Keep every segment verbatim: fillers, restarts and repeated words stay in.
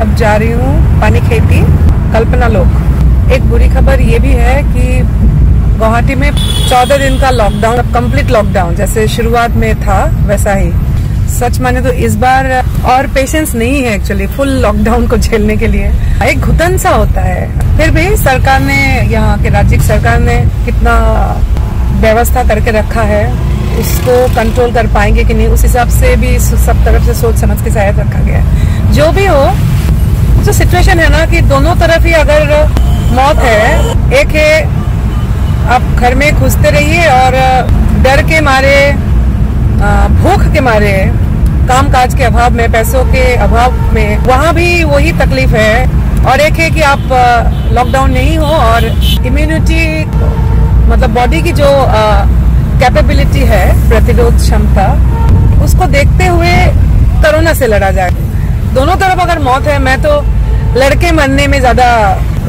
अब जा रही हूँ पानी खेती कल्पना लोक। एक बुरी खबर ये भी है कि गुवाहाटी में चौदह दिन का लॉकडाउन, अब कंप्लीट लॉकडाउन जैसे शुरुआत में था वैसा ही। सच माने तो इस बार और पेशेंस नहीं है एक्चुअली फुल लॉकडाउन को झेलने के लिए, एक घुटन सा होता है। फिर भी सरकार ने, यहाँ के राज्य सरकार ने कितना व्यवस्था करके रखा है, उसको कंट्रोल कर पाएंगे कि नहीं, उस हिसाब से भी सब तरफ से सोच समझ के शायद रखा गया है। जो भी हो, जो सिचुएशन है ना कि दोनों तरफ ही अगर मौत है, एक है आप घर में घुसते रहिए और डर के मारे, भूख के मारे, काम काज के अभाव में, पैसों के अभाव में, वहाँ भी वही तकलीफ है। और एक है कि आप लॉकडाउन नहीं हो और इम्यूनिटी, मतलब बॉडी की जो कैपेबिलिटी है, प्रतिरोध क्षमता, उसको देखते हुए कोरोना से लड़ा जाए। दोनों तरफ अगर मौत है, मैं तो लड़के मरने में ज़्यादा,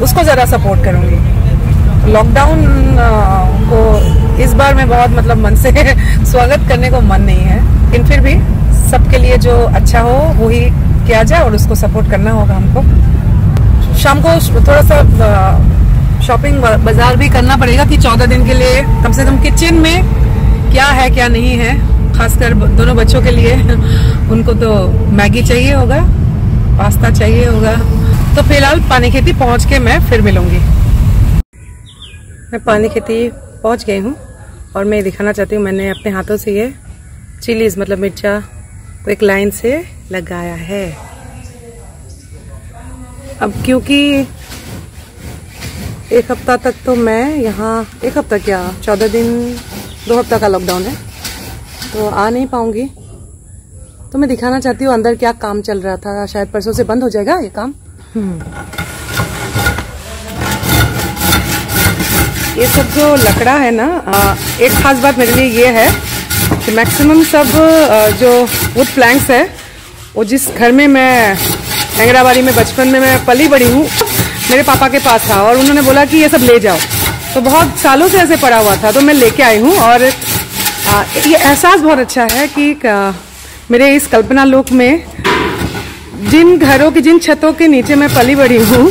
उसको ज़्यादा सपोर्ट करूँगी। लॉकडाउन को इस बार मैं बहुत, मतलब मन से स्वागत करने को मन नहीं है, लेकिन फिर भी सबके लिए जो अच्छा हो वही किया जाए और उसको सपोर्ट करना होगा हमको। शाम को थोड़ा सा शॉपिंग बाजार भी करना पड़ेगा कि चौदह दिन के लिए कम से कम किचन में क्या है क्या नहीं है। खासकर दोनों बच्चों के लिए, उनको तो मैगी चाहिए होगा, पास्ता चाहिए होगा। तो फिलहाल पानी खेती पहुँच के मैं फिर मिलूँगी। मैं पानी खेती पहुँच गई हूँ और मैं दिखाना चाहती हूँ, मैंने अपने हाथों से ये चिलीज, मतलब मिर्चा को एक लाइन से लगाया है। अब क्योंकि एक हफ्ता तक तो मैं यहाँ, एक हफ्ता क्या चौदह दिन, दो हफ्ता का लॉकडाउन है, तो आ नहीं पाऊँगी। तो मैं दिखाना चाहती हूँ अंदर क्या काम चल रहा था। शायद परसों से बंद हो जाएगा ये काम। ये सब जो लकड़ा है ना, एक खास बात मेरे लिए ये है कि मैक्सिमम सब जो वुड प्लैंक्स है, वो जिस घर में मैं अंगराबारी में बचपन में मैं पली बड़ी हूँ, मेरे पापा के पास था और उन्होंने बोला कि ये सब ले जाओ। तो बहुत सालों से ऐसे पड़ा हुआ था, तो मैं लेके आई हूँ। और ये एहसास बहुत अच्छा है कि मेरे इस कल्पना लोक में जिन घरों की, जिन छतों के नीचे मैं पली बड़ी हूँ,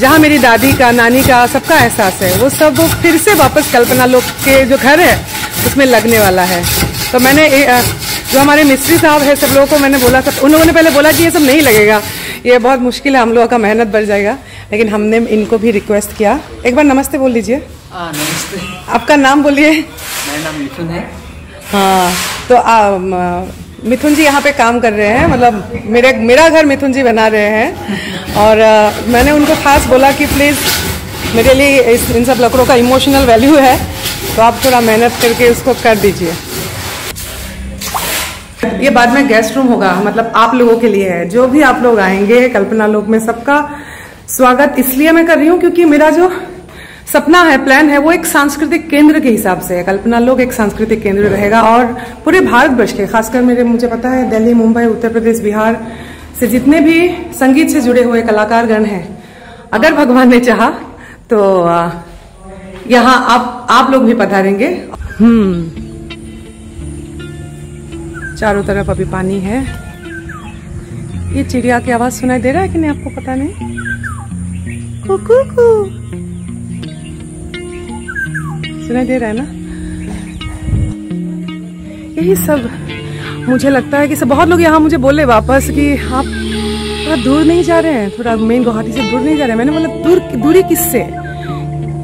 जहाँ मेरी दादी का, नानी का, सबका एहसास है, वो सब वो फिर से वापस कल्पना लोक के जो घर है उसमें लगने वाला है। तो मैंने जो हमारे मिस्त्री साहब है, सब लोगों को मैंने बोला, सब उन लोगों ने पहले बोला कि ये सब नहीं लगेगा, ये बहुत मुश्किल है, हम लोगों का मेहनत बढ़ जाएगा। लेकिन हमने इनको भी रिक्वेस्ट किया। एक बार नमस्ते बोल दीजिए। नमस्ते, आपका नाम बोलिए। मेरा नाम मिथुन है। हाँ, तो आ, मिथुन जी यहाँ पे काम कर रहे हैं, मतलब मेरे मेरा घर मिथुन जी बना रहे हैं। और आ, मैंने उनको खास बोला कि प्लीज़ मेरे लिए इस इन सब लकड़ों का इमोशनल वैल्यू है, तो आप थोड़ा मेहनत करके उसको कर दीजिए। ये बाद में गेस्ट रूम होगा, मतलब आप लोगों के लिए है। जो भी आप लोग आएंगे कल्पना लोक में, सबका स्वागत इसलिए मैं कर रही हूँ क्योंकि मेरा जो सपना है, प्लान है, वो एक सांस्कृतिक केंद्र के हिसाब से है। कल्पना लोक एक सांस्कृतिक केंद्र रहेगा और पूरे भारतवर्ष के, खासकर मेरे, मुझे पता है दिल्ली, मुंबई, उत्तर प्रदेश, बिहार से जितने भी संगीत से जुड़े हुए कलाकारगण हैं, अगर भगवान ने चाहा तो यहाँ आप आप लोग भी पधारेंगे। हम्म चारों तरफ अभी पानी है। ये चिड़िया की आवाज सुनाई दे रहा है कि नहीं आपको पता नहीं, कुकू कु सुनाई दे रहा है ना। यही सब मुझे लगता है कि सब, बहुत लोग यहाँ मुझे बोले वापस कि आप थोड़ा दूर नहीं जा रहे हैं, थोड़ा मेन गुवाहाटी से दूर नहीं जा रहे हैं। मैंने मतलब दूर, दूरी किससे,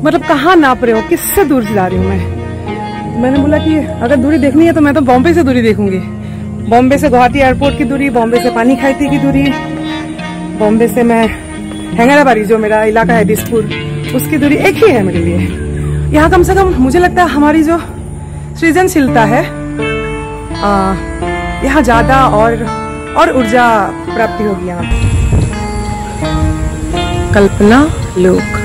मतलब कहाँ नाप रहे हो, किससे दूर जा रही हूँ मैं। मैंने बोला कि अगर दूरी देखनी है तो मैं तो बॉम्बे से दूरी देखूंगी। बॉम्बे से गुवाहाटी एयरपोर्ट की दूरी, बॉम्बे से पानी खेती की दूरी, बॉम्बे से मैं अंगाराबारी जो मेरा इलाका है दिसपुर, उसकी दूरी एक ही है मेरे लिए। यहाँ कम से कम मुझे लगता है हमारी जो सृजनशीलता है, यहाँ ज्यादा और और ऊर्जा प्राप्ति होगी यहाँ। कल्पना लोक